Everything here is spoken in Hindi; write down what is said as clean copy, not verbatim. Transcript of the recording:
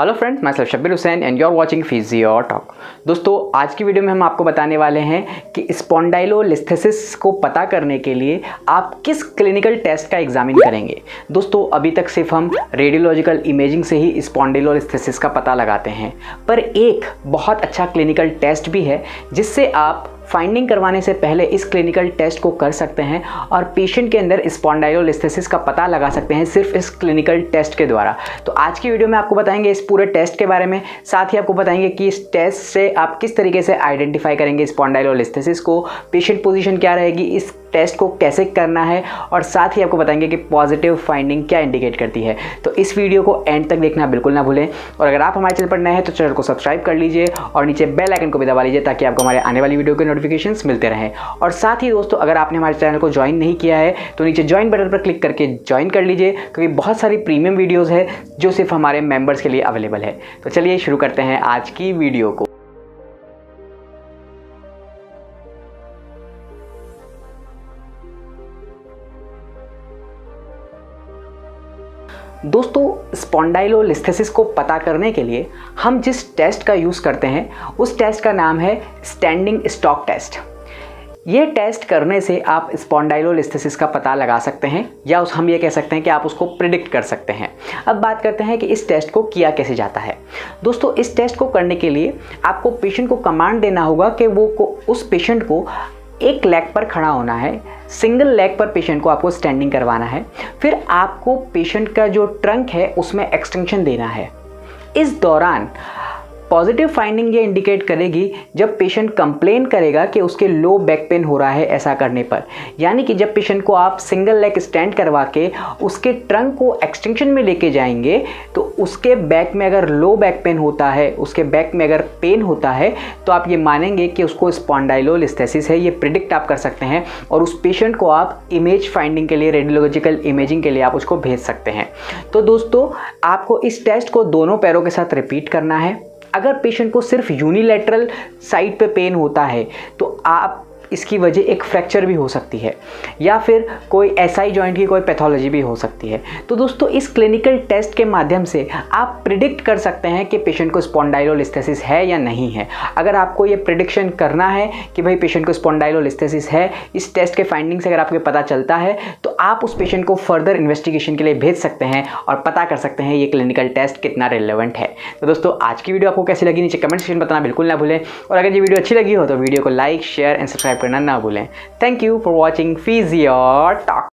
हेलो फ्रेंड्स, मैं Shabbar Hussain and you are watching physio talk. दोस्तों, आज की वीडियो में हम आपको बताने वाले हैं कि स्पॉन्डाइलोलिस्थेसिस को पता करने के लिए आप किस क्लिनिकल टेस्ट का एग्जामिन करेंगे। दोस्तों, अभी तक सिर्फ हम रेडियोलॉजिकल इमेजिंग से ही स्पॉन्डाइलोलिस्थेसिस का पता लगाते हैं, पर एक बहुत अच्छा क्लिनिकल टेस्ट भी है जिससे आप फाइंडिंग करवाने से पहले इस क्लिनिकल टेस्ट को कर सकते हैं और पेशेंट के अंदर स्पॉन्डाइलोलिस्थेसिस का पता लगा सकते हैं सिर्फ इस क्लिनिकल टेस्ट के द्वारा। तो आज की वीडियो में आपको बताएंगे इस पूरे टेस्ट के बारे में, साथ ही आपको बताएंगे कि इस टेस्ट से आप किस तरीके से आइडेंटिफाई करेंगे स्पॉन्डाइलोलिस्थेसिस को, पेशेंट पोजीशन क्या रहेगी, इस टेस्ट को कैसे करना है, और साथ ही आपको बताएंगे कि पॉजिटिव फाइंडिंग क्या इंडिकेट करती है। तो इस वीडियो को एंड तक देखना बिल्कुल ना भूलें, और अगर आप हमारे चैनल पर नए हैं तो चैनल को सब्सक्राइब कर लीजिए और नीचे बेल आइकन को भी दबा लीजिए ताकि आपको हमारे आने वाली वीडियो के नोटिफिकेशंस मिलते रहें। और साथ ही दोस्तों, अगर आपने हमारे चैनल को ज्वाइन नहीं किया है तो नीचे ज्वाइन बटन पर क्लिक करके ज्वाइन कर लीजिए, क्योंकि बहुत सारी प्रीमियम वीडियोज़ है जो सिर्फ हमारे मेम्बर्स के लिए अवेलेबल है। तो चलिए शुरू करते हैं आज की वीडियो को। दोस्तों, स्पॉन्डाइलोलिस्थेसिस को पता करने के लिए हम जिस टेस्ट का यूज़ करते हैं उस टेस्ट का नाम है स्टैंडिंग स्टॉक टेस्ट। ये टेस्ट करने से आप स्पॉन्डाइलोलिस्थेसिस का पता लगा सकते हैं, या उस हम ये कह सकते हैं कि आप उसको प्रिडिक्ट कर सकते हैं। अब बात करते हैं कि इस टेस्ट को किया कैसे जाता है। दोस्तों, इस टेस्ट को करने के लिए आपको पेशेंट को कमांड देना होगा कि उस पेशेंट को एक लेग पर खड़ा होना है, सिंगल लेग पर पेशेंट को आपको स्टैंडिंग करवाना है, फिर आपको पेशेंट का जो ट्रंक है उसमें एक्सटेंशन देना है। इस दौरान पॉजिटिव फाइंडिंग ये इंडिकेट करेगी जब पेशेंट कंप्लेन करेगा कि उसके लो बैक पेन हो रहा है। ऐसा करने पर यानी कि जब पेशेंट को आप सिंगल लेग स्टैंड करवा के उसके ट्रंक को एक्सटेंशन में लेके जाएंगे तो उसके बैक में अगर लो बैक पेन होता है, उसके बैक में अगर पेन होता है, तो आप ये मानेंगे कि उसको स्पॉन्डाइलोलिस्थेसिस है। ये प्रिडिक्ट आप कर सकते हैं और उस पेशेंट को आप इमेज फाइंडिंग के लिए, रेडियोलॉजिकल इमेजिंग के लिए आप उसको भेज सकते हैं। तो दोस्तों, आपको इस टेस्ट को दोनों पैरों के साथ रिपीट करना है। अगर पेशेंट को सिर्फ यूनिलैटरल साइड पे पेन होता है तो आप इसकी वजह एक फ्रैक्चर भी हो सकती है या फिर कोई एसआई जॉइंट की कोई पैथोलॉजी भी हो सकती है। तो दोस्तों, इस क्लिनिकल टेस्ट के माध्यम से आप प्रिडिक्ट कर सकते हैं कि पेशेंट को स्पॉन्डाइलोलिस्थेसिस है या नहीं है। अगर आपको ये प्रिडिक्शन करना है कि भाई पेशेंट को स्पॉन्डाइलोलिस्थेसिस है, इस टेस्ट के फाइंडिंग से अगर आपको पता चलता है तो आप उस पेशेंट को फर्दर इन्वेस्टिगेशन के लिए भेज सकते हैं और पता कर सकते हैं ये क्लिनिकल टेस्ट कितना रिलेवेंट है। तो दोस्तों, आज की वीडियो आपको कैसी लगी नीचे कमेंट सेक्शन में बताना बिल्कुल ना भूलें, और अगर ये वीडियो अच्छी लगी हो तो वीडियो को लाइक, शेयर एंड सब्सक्राइब करना ना भूलें। Thank you for watching physio talk.